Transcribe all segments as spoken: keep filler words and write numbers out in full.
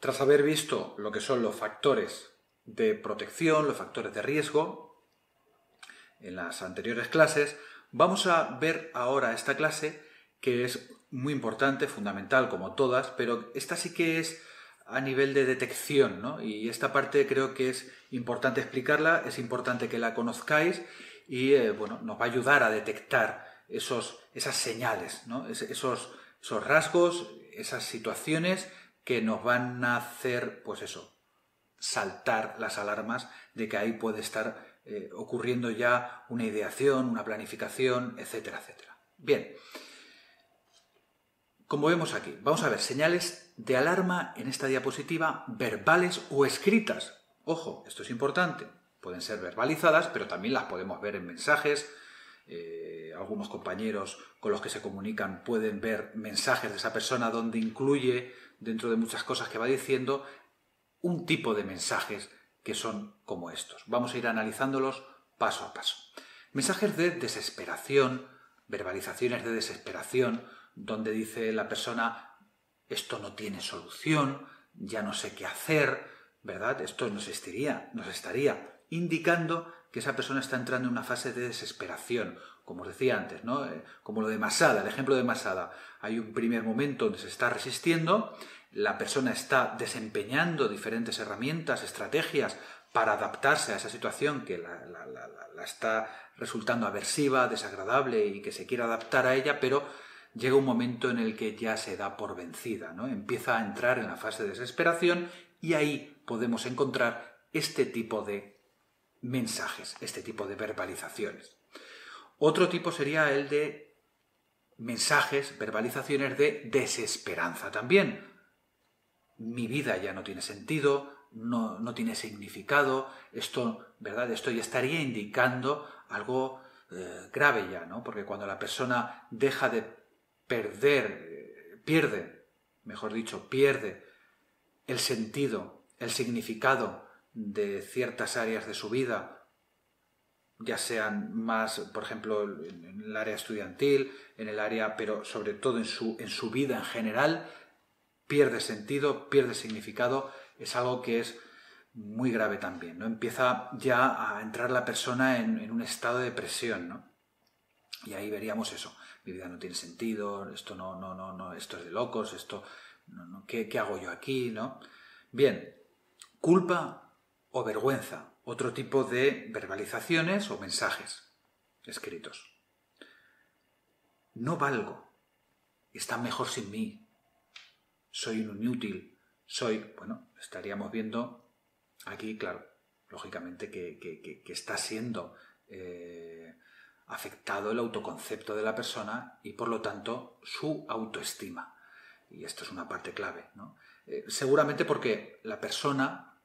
Tras haber visto lo que son los factores de protección, los factores de riesgo, en las anteriores clases, vamos a ver ahora esta clase que es muy importante, fundamental como todas, pero esta sí que es a nivel de detección, ¿no? Y esta parte creo que es importante explicarla, es importante que la conozcáis y eh, bueno, nos va a ayudar a detectar esos, esas señales, ¿no? Es, esos, esos rasgos, esas situaciones que nos van a hacer, pues eso, saltar las alarmas de que ahí puede estar eh, ocurriendo ya una ideación, una planificación, etcétera, etcétera. Bien, como vemos aquí, vamos a ver señales de alarma en esta diapositiva, verbales o escritas. Ojo, esto es importante. Pueden ser verbalizadas, pero también las podemos ver en mensajes. Eh, algunos compañeros con los que se comunican pueden ver mensajes de esa persona donde incluye, dentro de muchas cosas que va diciendo, un tipo de mensajes que son como estos. Vamos a ir analizándolos paso a paso. Mensajes de desesperación, verbalizaciones de desesperación, donde dice la persona, esto no tiene solución, ya no sé qué hacer, ¿verdad? Esto nos estaría, nos estaría indicando que esa persona está entrando en una fase de desesperación, como os decía antes, ¿no? Como lo de Masada, el ejemplo de Masada. Hay un primer momento donde se está resistiendo, la persona está desempeñando diferentes herramientas, estrategias para adaptarse a esa situación que la, la, la, la está resultando aversiva, desagradable y que se quiere adaptar a ella, pero llega un momento en el que ya se da por vencida, ¿no? Empieza a entrar en la fase de desesperación y ahí podemos encontrar este tipo de mensajes, este tipo de verbalizaciones. Otro tipo sería el de mensajes, verbalizaciones de desesperanza también. Mi vida ya no tiene sentido, no, no tiene significado, esto, ¿verdad? Esto ya estaría indicando algo eh, grave ya, ¿no? Porque cuando la persona deja de Perder, pierde, mejor dicho, pierde el sentido, el significado de ciertas áreas de su vida, ya sean más, por ejemplo, en el área estudiantil, en el área, pero sobre todo en su, en su vida en general, pierde sentido, pierde significado, es algo que es muy grave también, ¿no? Empieza ya a entrar la persona en, en un estado de depresión, ¿no? Y ahí veríamos eso. Mi vida no tiene sentido, esto no, no, no, no, esto es de locos, esto, no, no, ¿qué, qué hago yo aquí, ¿no? Bien, culpa o vergüenza, otro tipo de verbalizaciones o mensajes escritos. No valgo, está mejor sin mí, soy un inútil, soy, bueno, estaríamos viendo aquí, claro, lógicamente que, que, que, que está siendo Eh, afectado el autoconcepto de la persona y, por lo tanto, su autoestima. Y esto es una parte clave, ¿no? Eh, seguramente porque la persona,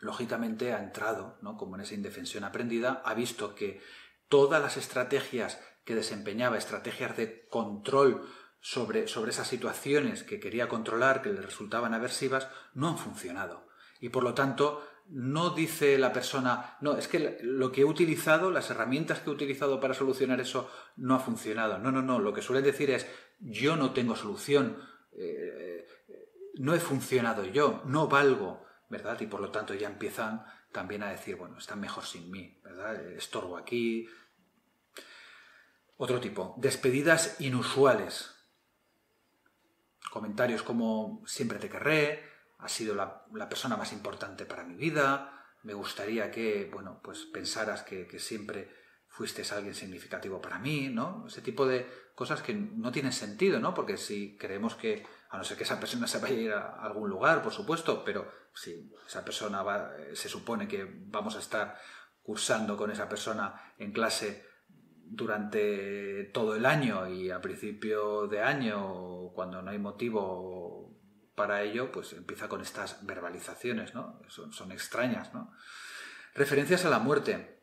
lógicamente, ha entrado, ¿no? Como en esa indefensión aprendida, ha visto que todas las estrategias que desempeñaba, estrategias de control sobre, sobre esas situaciones que quería controlar, que le resultaban aversivas, no han funcionado. Y, por lo tanto, no dice la persona, no, es que lo que he utilizado, las herramientas que he utilizado para solucionar eso no ha funcionado. No, no, no, lo que suelen decir es, yo no tengo solución, eh, no he funcionado yo, no valgo, ¿verdad? Y por lo tanto ya empiezan también a decir, bueno, están mejor sin mí, ¿verdad? Estorbo aquí. Otro tipo, despedidas inusuales. Comentarios como, siempre te querré, has sido la, la persona más importante para mi vida, me gustaría que, bueno, pues pensaras que, que siempre fuiste alguien significativo para mí, ¿no? Ese tipo de cosas que no tienen sentido, ¿no? Porque si creemos que, a no ser que esa persona se vaya a ir a algún lugar, por supuesto, pero si esa persona va, se supone que vamos a estar cursando con esa persona en clase durante todo el año y a principio de año, cuando no hay motivo para ello, pues empieza con estas verbalizaciones, ¿no? Son, son extrañas, ¿no? Referencias a la muerte.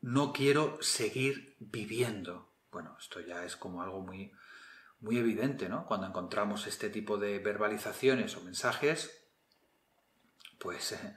No quiero seguir viviendo. Bueno, esto ya es como algo muy, muy evidente, ¿no? Cuando encontramos este tipo de verbalizaciones o mensajes, pues, eh,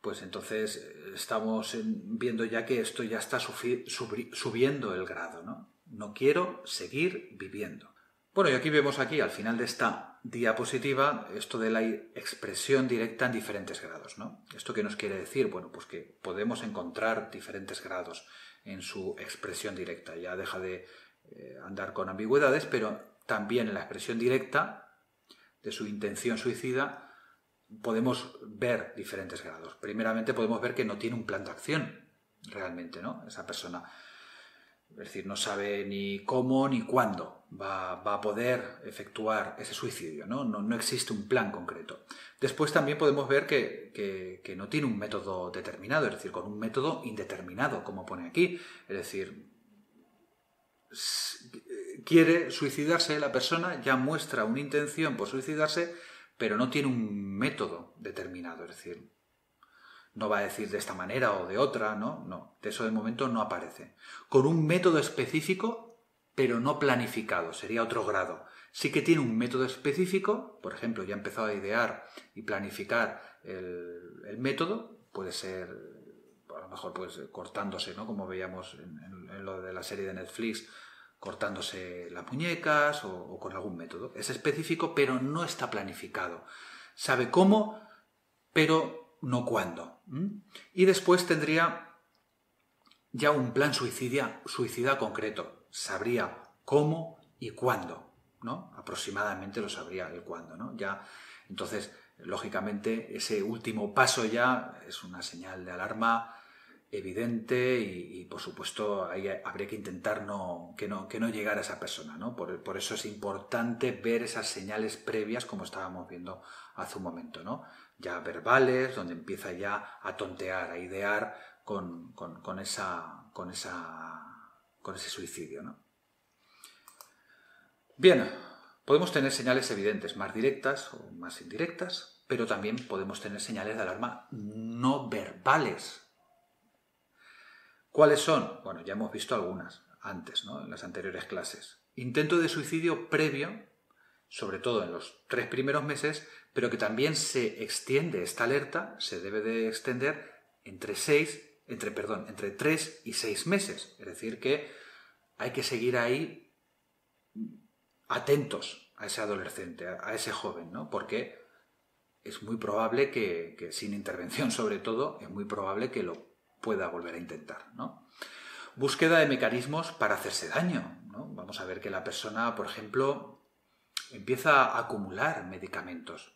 pues entonces estamos viendo ya que esto ya está subi- subiendo el grado, ¿no? No quiero seguir viviendo. Bueno, y aquí vemos aquí, al final de esta diapositiva, esto de la expresión directa en diferentes grados, ¿no? ¿Esto qué nos quiere decir? Bueno, pues que podemos encontrar diferentes grados en su expresión directa. Ya deja de eh, andar con ambigüedades, pero también en la expresión directa de su intención suicida podemos ver diferentes grados. Primeramente podemos ver que no tiene un plan de acción realmente, ¿no? Esa persona... Es decir, no sabe ni cómo ni cuándo va, va a poder efectuar ese suicidio, ¿no? No, no existe un plan concreto. Después también podemos ver que, que, que no tiene un método determinado, es decir, con un método indeterminado, como pone aquí. Es decir, quiere suicidarse la persona, ya muestra una intención por suicidarse, pero no tiene un método determinado, es decir... No va a decir de esta manera o de otra, ¿no? No, de eso de momento no aparece. Con un método específico, pero no planificado, sería otro grado. Sí que tiene un método específico, por ejemplo, ya ha empezado a idear y planificar el, el método, puede ser, a lo mejor, pues cortándose, ¿no? Como veíamos en, en, en lo de la serie de Netflix, cortándose las muñecas o, o con algún método. Es específico, pero no está planificado. Sabe cómo, pero... no cuándo. ¿Mm? Y después tendría ya un plan suicida, suicida concreto. Sabría cómo y cuándo, ¿no? Aproximadamente lo sabría el cuándo, ¿no? Ya, entonces, lógicamente, ese último paso ya es una señal de alarma evidente y, y por supuesto, ahí habría que intentar no, que, no, que no llegar a esa persona, ¿no? Por, por eso es importante ver esas señales previas, como estábamos viendo hace un momento, ¿no? Ya verbales, donde empieza ya a tontear, a idear con, con, con, esa, con, esa, con ese suicidio, ¿no? Bien, podemos tener señales evidentes, más directas o más indirectas, pero también podemos tener señales de alarma no verbales. ¿Cuáles son? Bueno, ya hemos visto algunas antes, ¿no? En las anteriores clases. Intento de suicidio previo, sobre todo en los tres primeros meses, pero que también se extiende esta alerta, se debe de extender entre seis, entre, perdón, entre tres y seis meses. Es decir, que hay que seguir ahí atentos a ese adolescente, a ese joven, ¿no? Porque es muy probable que, que sin intervención sobre todo, es muy probable que lo pueda volver a intentar, ¿no? Búsqueda de mecanismos para hacerse daño, ¿no? Vamos a ver que la persona, por ejemplo, empieza a acumular medicamentos,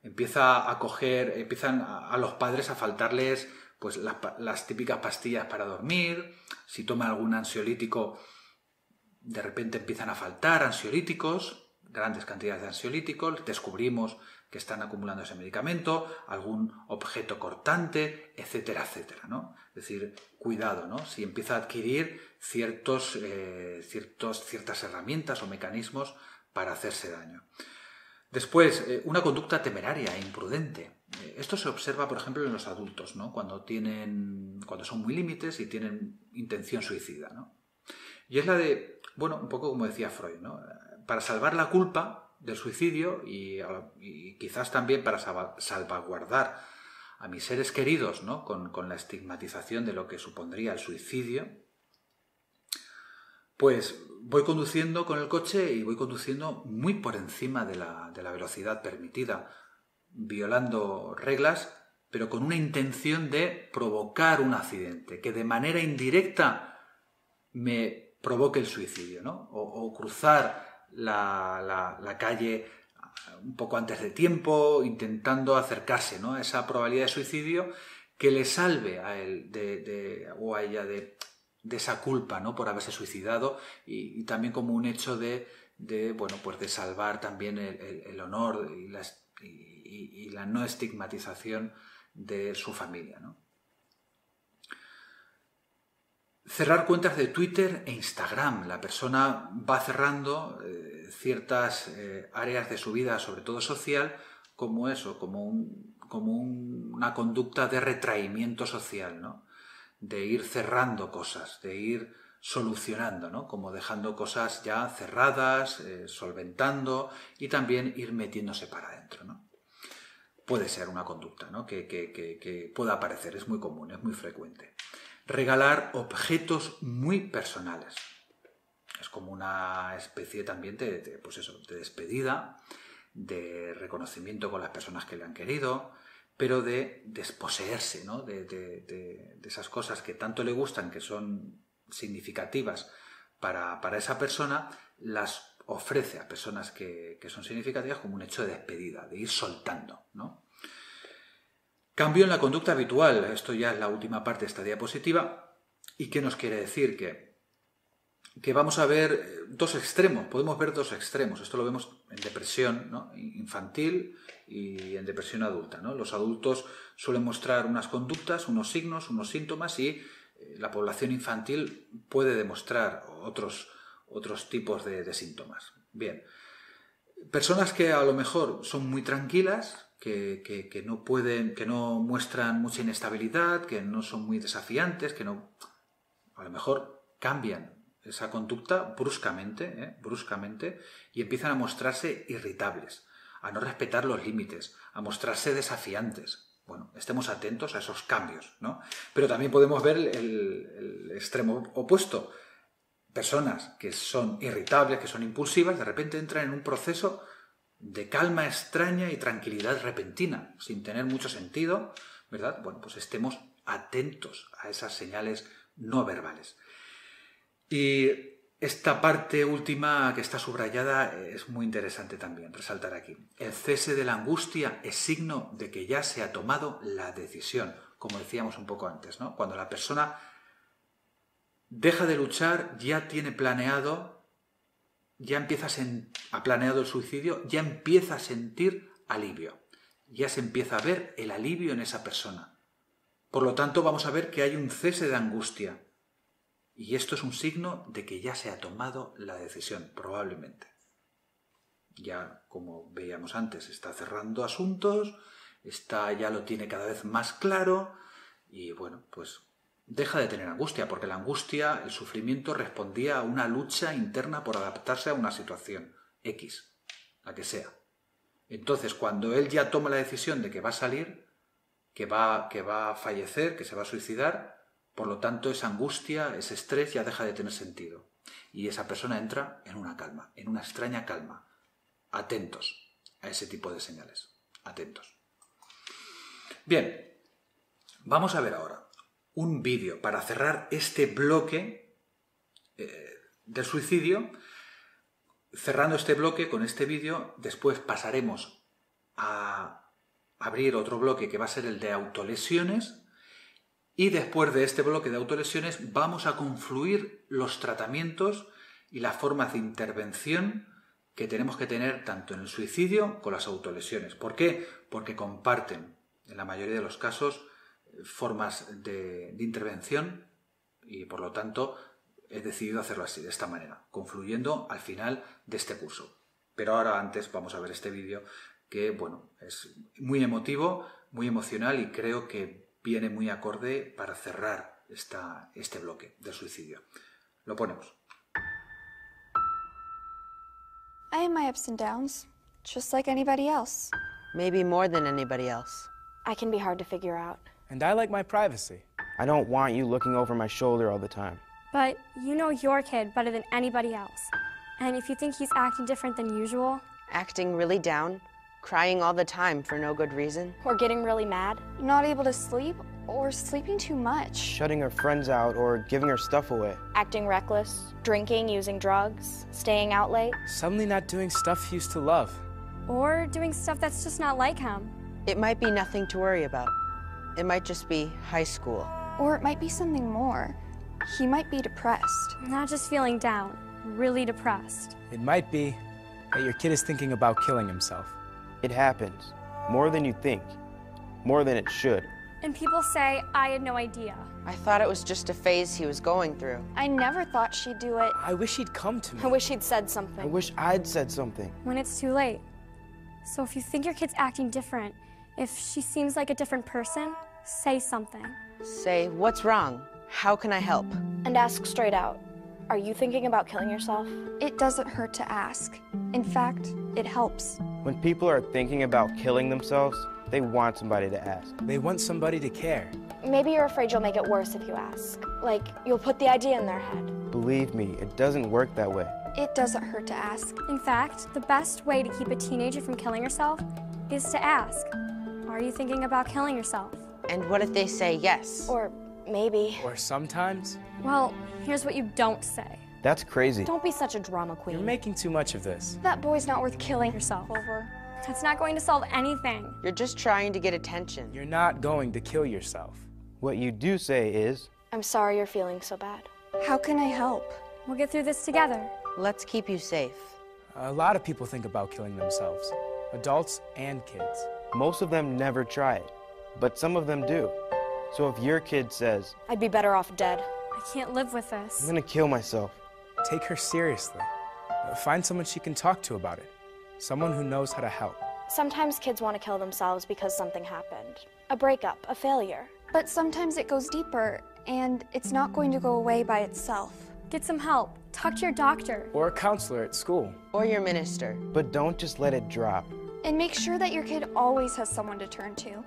empieza a coger, empiezan a, a los padres a faltarles pues las, las típicas pastillas para dormir, si toman algún ansiolítico, de repente empiezan a faltar ansiolíticos, grandes cantidades de ansiolíticos, descubrimos que están acumulando ese medicamento, algún objeto cortante, etcétera, etcétera, ¿no? Es decir, cuidado, ¿no? Si empieza a adquirir ciertos, eh, ciertos, ciertas herramientas o mecanismos para hacerse daño. Después, eh, una conducta temeraria e imprudente. Eh, esto se observa, por ejemplo, en los adultos, ¿no? Cuando tienen, cuando son muy límites y tienen intención suicida, ¿no? Y es la de, bueno, un poco como decía Freud, ¿no? Para salvar la culpa del suicidio y, y quizás también para salvaguardar a mis seres queridos, ¿no? Con, con la estigmatización de lo que supondría el suicidio, pues voy conduciendo con el coche y voy conduciendo muy por encima de la, de la velocidad permitida, violando reglas, pero con una intención de provocar un accidente, que de manera indirecta me provoque el suicidio, ¿no? O, o cruzar La, la, la calle un poco antes de tiempo, intentando acercarse, ¿no? A esa probabilidad de suicidio que le salve a él de, de, o a ella de, de esa culpa, ¿no? Por haberse suicidado y, y también como un hecho de, de, bueno, pues de salvar también el, el, el honor y la, y, y la no estigmatización de su familia, ¿no? Cerrar cuentas de Twitter e Instagram. La persona va cerrando eh, ciertas eh, áreas de su vida, sobre todo social, como eso, como, un, como un, una conducta de retraimiento social, ¿no? De ir cerrando cosas, de ir solucionando, ¿no? Como dejando cosas ya cerradas, eh, solventando y también ir metiéndose para adentro, ¿no? Puede ser una conducta, ¿no? que, que, que, que pueda aparecer, es muy común, es muy frecuente. Regalar objetos muy personales. es como una especie también de, de, pues eso, de despedida, de reconocimiento con las personas que le han querido, pero de desposeerse, ¿no? de, de, de, de esas cosas que tanto le gustan, que son significativas para, para esa persona, las ofrece a personas que, que son significativas como un hecho de despedida, de ir soltando, ¿no? Cambio en la conducta habitual, esto ya es la última parte de esta diapositiva, y ¿qué nos quiere decir? Que, que vamos a ver dos extremos, podemos ver dos extremos, esto lo vemos en depresión, ¿no? Infantil y en depresión adulta, ¿no? Los adultos suelen mostrar unas conductas, unos signos, unos síntomas, y la población infantil puede demostrar otros, otros tipos de, de síntomas. Bien, personas que a lo mejor son muy tranquilas, que, que, que no pueden, que no muestran mucha inestabilidad, que no son muy desafiantes, que no, a lo mejor cambian esa conducta bruscamente, ¿eh? bruscamente, y empiezan a mostrarse irritables, a no respetar los límites, a mostrarse desafiantes. Bueno, estemos atentos a esos cambios, ¿no? Pero también podemos ver el, el extremo opuesto. Personas que son irritables, que son impulsivas, de repente entran en un proceso de calma extraña y tranquilidad repentina, sin tener mucho sentido, ¿verdad? Bueno, pues estemos atentos a esas señales no verbales. Y esta parte última que está subrayada es muy interesante también resaltar aquí. El cese de la angustia es signo de que ya se ha tomado la decisión, como decíamos un poco antes, ¿no? Cuando la persona deja de luchar, ya tiene planeado, ya empieza a ha planeado el suicidio, ya empieza a sentir alivio, ya se empieza a ver el alivio en esa persona. Por lo tanto, vamos a ver que hay un cese de angustia. Y esto es un signo de que ya se ha tomado la decisión, probablemente. Ya, como veíamos antes, está cerrando asuntos, está, ya lo tiene cada vez más claro, y bueno, pues deja de tener angustia, porque la angustia, el sufrimiento, respondía a una lucha interna por adaptarse a una situación X, la que sea. Entonces, cuando él ya toma la decisión de que va a salir, que va, que va a fallecer, que se va a suicidar, por lo tanto, esa angustia, ese estrés ya deja de tener sentido. Y esa persona entra en una calma, en una extraña calma. Atentos a ese tipo de señales. Atentos. Bien, vamos a ver ahora un vídeo para cerrar este bloque eh, del suicidio. Cerrando este bloque con este vídeo, después pasaremos a abrir otro bloque que va a ser el de autolesiones. Y después de este bloque de autolesiones vamos a confluir los tratamientos y las formas de intervención que tenemos que tener tanto en el suicidio como las autolesiones. ¿Por qué? Porque comparten, en la mayoría de los casos, formas de, de intervención y, por lo tanto, he decidido hacerlo así, de esta manera, confluyendo al final de este curso. Pero ahora antes vamos a ver este vídeo que, bueno, es muy emotivo, muy emocional y creo que viene muy acorde para cerrar esta, este bloque del suicidio. Lo ponemos. I have my ups and downs, just like anybody else. Maybe more than anybody else. I can be hard to figure out. And I like my privacy. I don't want you looking over my shoulder all the time. But you know your kid better than anybody else. And if you think he's acting different than usual... Acting really down? Crying all the time for no good reason. Or getting really mad. Not able to sleep or sleeping too much. Shutting her friends out or giving her stuff away. Acting reckless, drinking, using drugs, staying out late. Suddenly not doing stuff he used to love. Or doing stuff that's just not like him. It might be nothing to worry about. It might just be high school. Or it might be something more. He might be depressed. Not just feeling down, really depressed. It might be that your kid is thinking about killing himself. It happens, more than you think, more than it should. And people say, I had no idea. I thought it was just a phase he was going through. I never thought she'd do it. I wish he'd come to me. I wish he'd said something. I wish I'd said something. When it's too late. So if you think your kid's acting different, if she seems like a different person, say something. Say, what's wrong? How can I help? And ask straight out. Are you thinking about killing yourself? It doesn't hurt to ask. In fact, it helps. When people are thinking about killing themselves, they want somebody to ask. They want somebody to care. Maybe you're afraid you'll make it worse if you ask. Like, you'll put the idea in their head. Believe me, it doesn't work that way. It doesn't hurt to ask. In fact, the best way to keep a teenager from killing herself is to ask, are you thinking about killing yourself? And what if they say yes? Or maybe. Or sometimes? Well, here's what you don't say. That's crazy. Don't be such a drama queen. You're making too much of this. That boy's not worth killing yourself over. That's not going to solve anything. You're just trying to get attention. You're not going to kill yourself. What you do say is, I'm sorry you're feeling so bad. How can I help? We'll get through this together. Let's keep you safe. A lot of people think about killing themselves, adults and kids. Most of them never try it, but some of them do. So if your kid says, I'd be better off dead. I can't live with this. I'm gonna kill myself. Take her seriously. Find someone she can talk to about it. Someone who knows how to help. Sometimes kids want to kill themselves because something happened. A breakup, a failure. But sometimes it goes deeper, and it's not going to go away by itself. Get some help. Talk to your doctor. Or a counselor at school. Or your minister. But don't just let it drop. And make sure that your kid always has someone to turn to.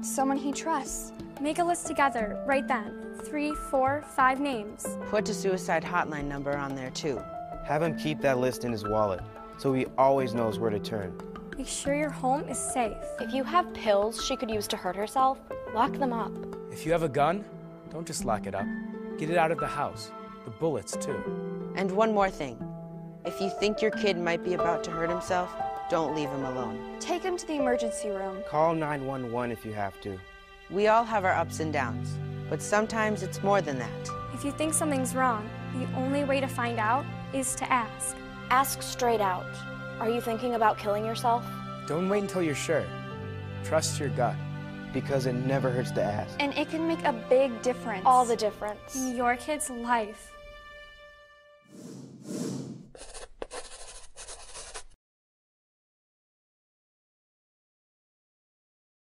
Someone he trusts. Make a list together, right then. Three, four, five names. Put the suicide hotline number on there, too. Have him keep that list in his wallet, so he always knows where to turn. Make sure your home is safe. If you have pills she could use to hurt herself, lock them up. If you have a gun, don't just lock it up. Get it out of the house. The bullets, too. And one more thing. If you think your kid might be about to hurt himself, don't leave him alone. Take him to the emergency room. Call nine one one if you have to. We all have our ups and downs, but sometimes it's more than that. If you think something's wrong, the only way to find out is to ask. Ask straight out. Are you thinking about killing yourself? Don't wait until you're sure. Trust your gut. Because it never hurts to ask. And it can make a big difference. All the difference. In your kid's life.